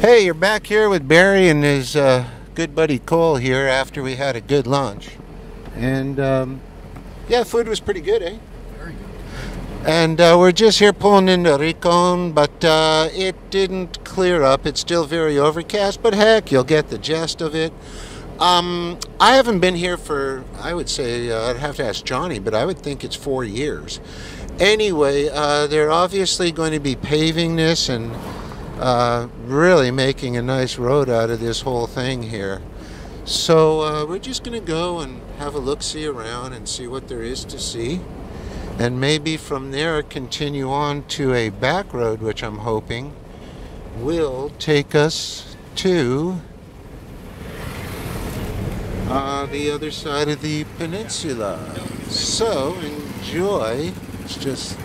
Hey, you're back here with Barry and his good buddy Cole here after we had a good lunch. And yeah, food was pretty good, eh? Very good. And we're just here pulling into Rincón, but it didn't clear up. It's still very overcast, but heck, you'll get the gist of it. I haven't been here for, I would say, I'd have to ask Johnny, but I would think it's 4 years. Anyway, they're obviously going to be paving this and really making a nice road out of this whole thing here. So we're just going to go and have a look-see around and see what there is to see. And maybe from there continue on to a back road, which I'm hoping will take us to the other side of the peninsula. So enjoy. It's just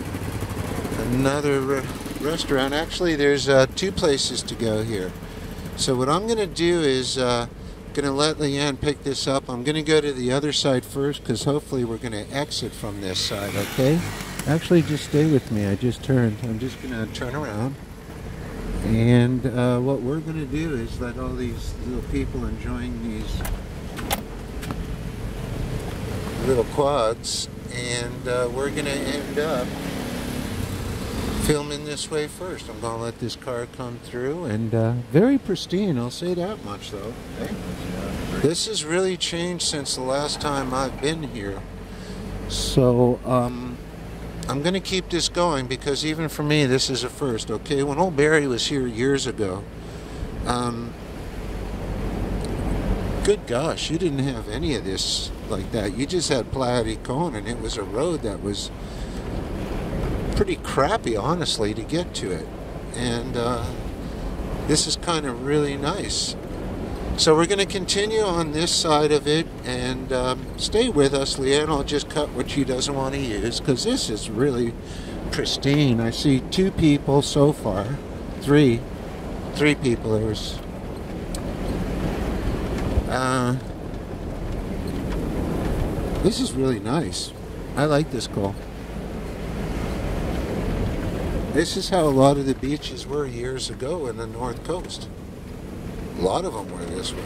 another restaurant. Actually, there's two places to go here. So what I'm going to do is going to let Leanne pick this up. I'm going to go to the other side first because hopefully we're going to exit from this side, okay? Actually, just stay with me. I just turned. I'm just going to turn around. And what we're going to do is let all these little people enjoying these little quads, and we're going to end up filming this way first. I'm going to let this car come through, and very pristine, I'll say that much though. Okay. This has really changed since the last time I've been here. So I'm going to keep this going because even for me this is a first, okay? When old Barry was here years ago, good gosh, you didn't have any of this like that. You just had Playa Rincón, and it was a road that was pretty crappy, honestly, to get to it. And this is kind of really nice. So we're going to continue on this side of it, and stay with us. Leanne will just cut what she doesn't want to use because this is really pristine. I see two people so far, three people. There was this is really nice. I like this, Cole. This is how a lot of the beaches were years ago in the North Coast. A lot of them were this way.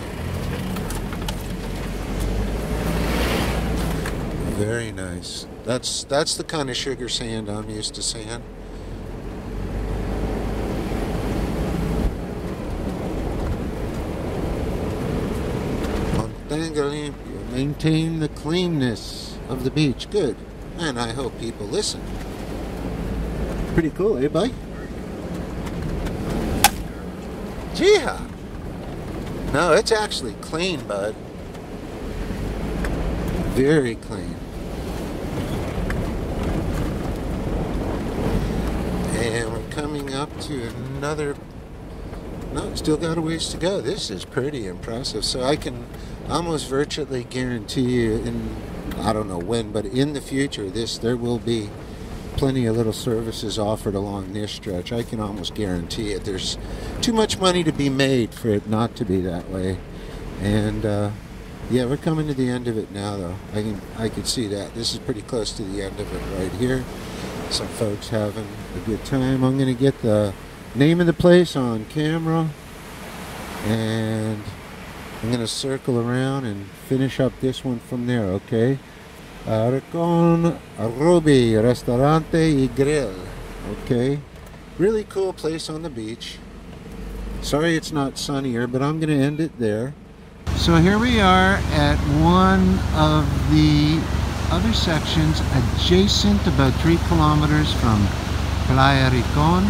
Very nice. That's the kind of sugar sand I'm used to seeing. Maintain the cleanness of the beach. Good. And I hope people listen. Pretty cool, eh, bye? Jeeha! No, it's actually clean, bud. Very clean. And we're coming up to another. No, still got a ways to go. This is pretty impressive. So I can almost virtually guarantee you in, I don't know when, but in the future there will be plenty of little services offered along this stretch. I can almost guarantee it. There's too much money to be made for it not to be that way. And yeah, we're coming to the end of it now though. I can see that. This is pretty close to the end of it right here. Some folks having a good time. I'm gonna get the name of the place on camera, and I'm going to circle around and finish up this one from there, okay? Rincón Ruby Restaurante y Grill, okay? Really cool place on the beach. Sorry it's not sunnier, but I'm going to end it there. So here we are at one of the other sections adjacent, about 3 kilometers from Playa Rincón.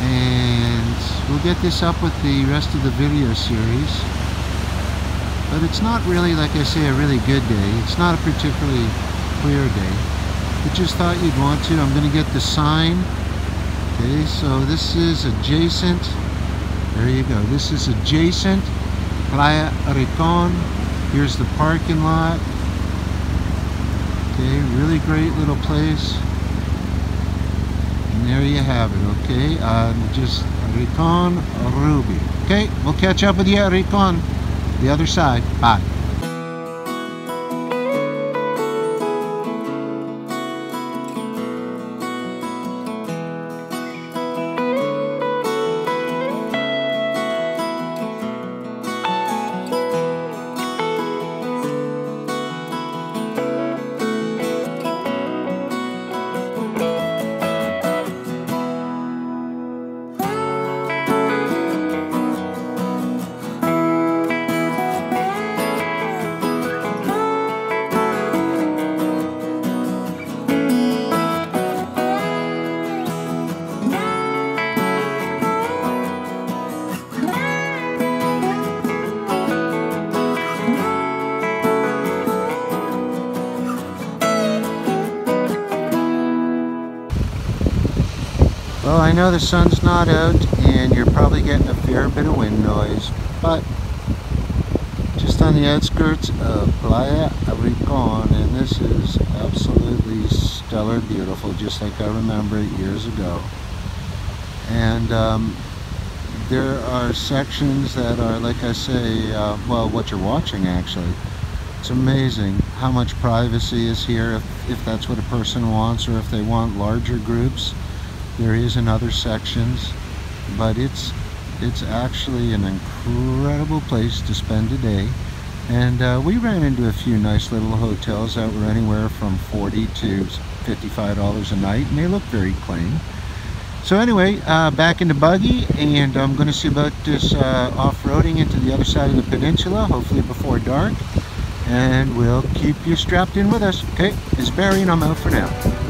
And we'll get this up with the rest of the video series. But it's not really, like I say, a really good day. It's not a particularly clear day. I just thought you'd want to. I'm going to get the sign. Okay, so this is adjacent. There you go. This is adjacent Playa Rincón. Here's the parking lot. Okay, really great little place. And there you have it, okay? Just Rincón Ruby. Okay, we'll catch up with you at Rincón. The other side. Bye. Well, I know the sun's not out and you're probably getting a fair bit of wind noise, but just on the outskirts of Playa Rincón, and this is absolutely stellar beautiful, just like I remember it years ago. And there are sections that are, like I say, well, what you're watching actually. It's amazing how much privacy is here if that's what a person wants, or if they want larger groups. There is in other sections, but it's actually an incredible place to spend a day. And we ran into a few nice little hotels that were anywhere from $40 to $55 a night, and they look very clean. So anyway, back in the buggy, and I'm going to see about this off-roading into the other side of the peninsula, hopefully before dark. And we'll keep you strapped in with us. Okay, it's Barry, and I'm out for now.